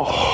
Oh.